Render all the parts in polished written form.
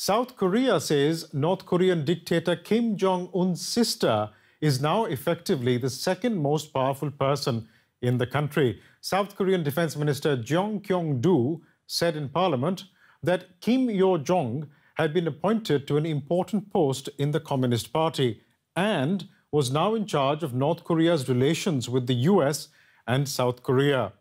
South Korea says North Korean dictator Kim Jong-un's sister is now effectively the second most powerful person in the country. South Korean Defense Minister Jeong Kyeong-doo said in Parliament that Kim Yo-jong had been appointed to an important post in the Communist Party and was now in charge of North Korea's relations with the US and South Korea.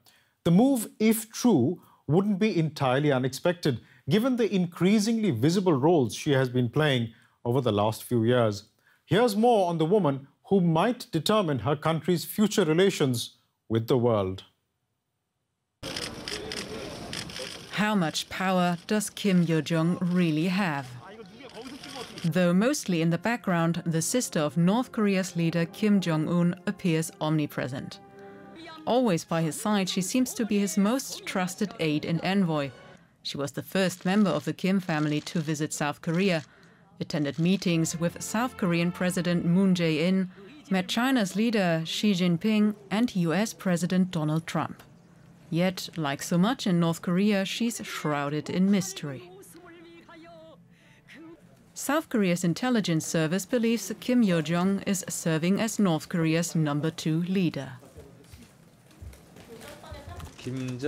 The move, if true, wouldn't be entirely unexpected, given the increasingly visible roles she has been playing over the last few years. Here's more on the woman who might determine her country's future relations with the world. How much power does Kim Yo-jong really have? Though mostly in the background, the sister of North Korea's leader Kim Jong-un appears omnipresent. Always by his side, she seems to be his most trusted aide and envoy. She was the first member of the Kim family to visit South Korea, attended meetings with South Korean President Moon Jae-in, met China's leader Xi Jinping and US President Donald Trump. Yet, like so much in North Korea, she's shrouded in mystery. South Korea's intelligence service believes Kim Yo-jong is serving as North Korea's #2 leader. Kim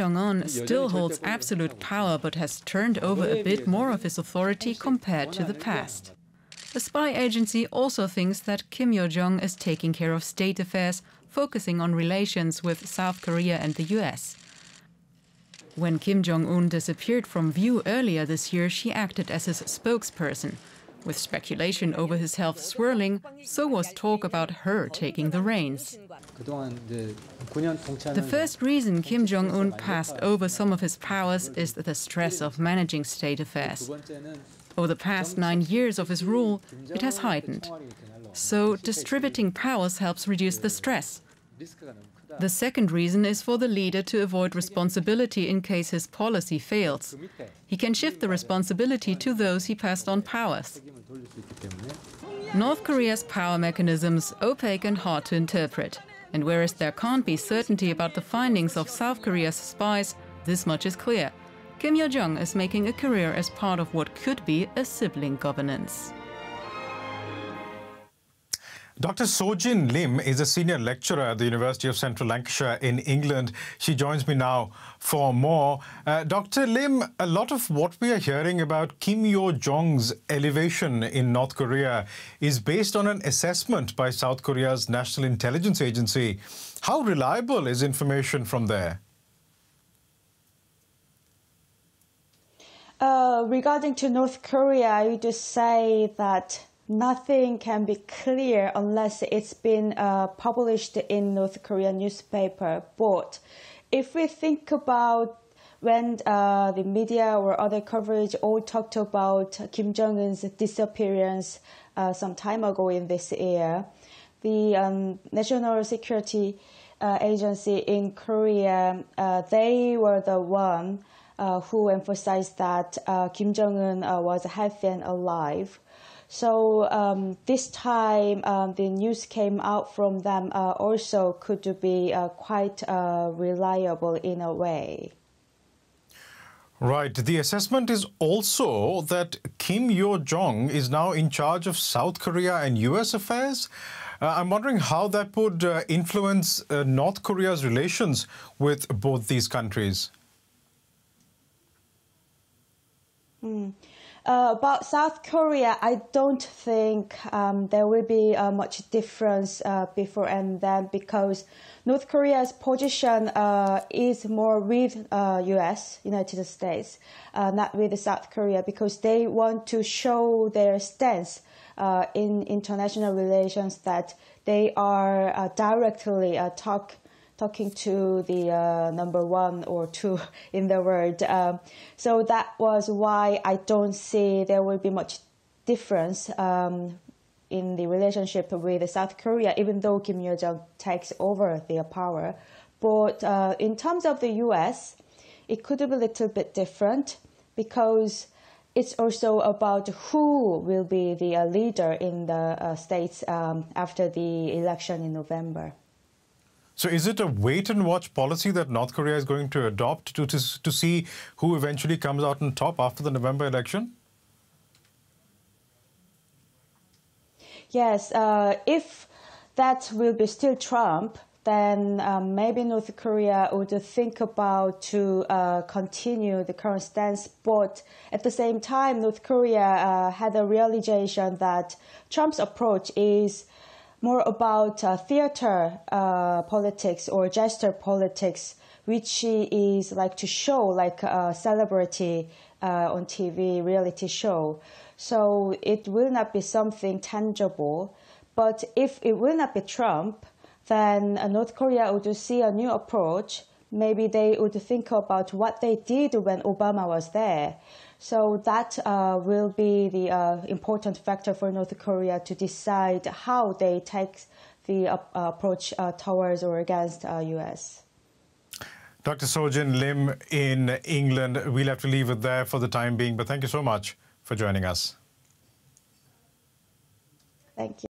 Jong-un still holds absolute power but has turned over a bit more of his authority compared to the past. The spy agency also thinks that Kim Yo-jong is taking care of state affairs, focusing on relations with South Korea and the US. When Kim Jong-un disappeared from view earlier this year, she acted as his spokesperson. With speculation over his health swirling, so was talk about her taking the reins. The first reason Kim Jong-un passed over some of his powers is the stress of managing state affairs. Over the past 9 years of his rule, it has heightened. So distributing powers helps reduce the stress. The second reason is for the leader to avoid responsibility in case his policy fails. He can shift the responsibility to those he passed on powers. North Korea's power mechanisms are opaque and hard to interpret. And whereas there can't be certainty about the findings of South Korea's spies, this much is clear. Kim Yo-jong is making a career as part of what could be a sibling governance. Dr. Sojin Lim is a senior lecturer at the University of Central Lancashire in England. She joins me now for more. Dr. Lim, a lot of what we are hearing about Kim Yo-jong's elevation in North Korea is based on an assessment by South Korea's National Intelligence Agency. How reliable is information from there? Regarding to North Korea, I would just say that nothing can be clear unless it's been published in North Korean newspaper. But if we think about when the media or other coverage all talked about Kim Jong-un's disappearance some time ago in this year, the National Security Agency in Korea, they were the one who emphasized that Kim Jong-un was healthy and alive. So this time the news came out from them also could be quite reliable in a way. Right. The assessment is also that Kim Yo-jong is now in charge of South Korea and US affairs. I'm wondering how that would influence North Korea's relations with both these countries. About South Korea, I don't think there will be much difference before and then, because North Korea's position is more with US, United States, not with South Korea, because they want to show their stance in international relations that they are directly talking to the #1 or #2 in the world. So that was why I don't see there will be much difference in the relationship with South Korea, even though Kim Yo-jong takes over their power. But in terms of the US, it could be a little bit different, because it's also about who will be the leader in the States after the election in November. So is it a wait-and-watch policy that North Korea is going to adopt to see who eventually comes out on top after the November election? Yes, if that will be still Trump, then maybe North Korea would think about to continue the current stance. But at the same time, North Korea had a realization that Trump's approach is more about theater politics or gesture politics, which he is like to show like a celebrity on TV, reality show. So it will not be something tangible. But if it will not be Trump, then North Korea would see a new approach. Maybe they would think about what they did when Obama was there. So that will be the important factor for North Korea to decide how they take the approach towards or against the U.S. Dr. Sojin Lim in England, we'll have to leave it there for the time being, but thank you so much for joining us. Thank you.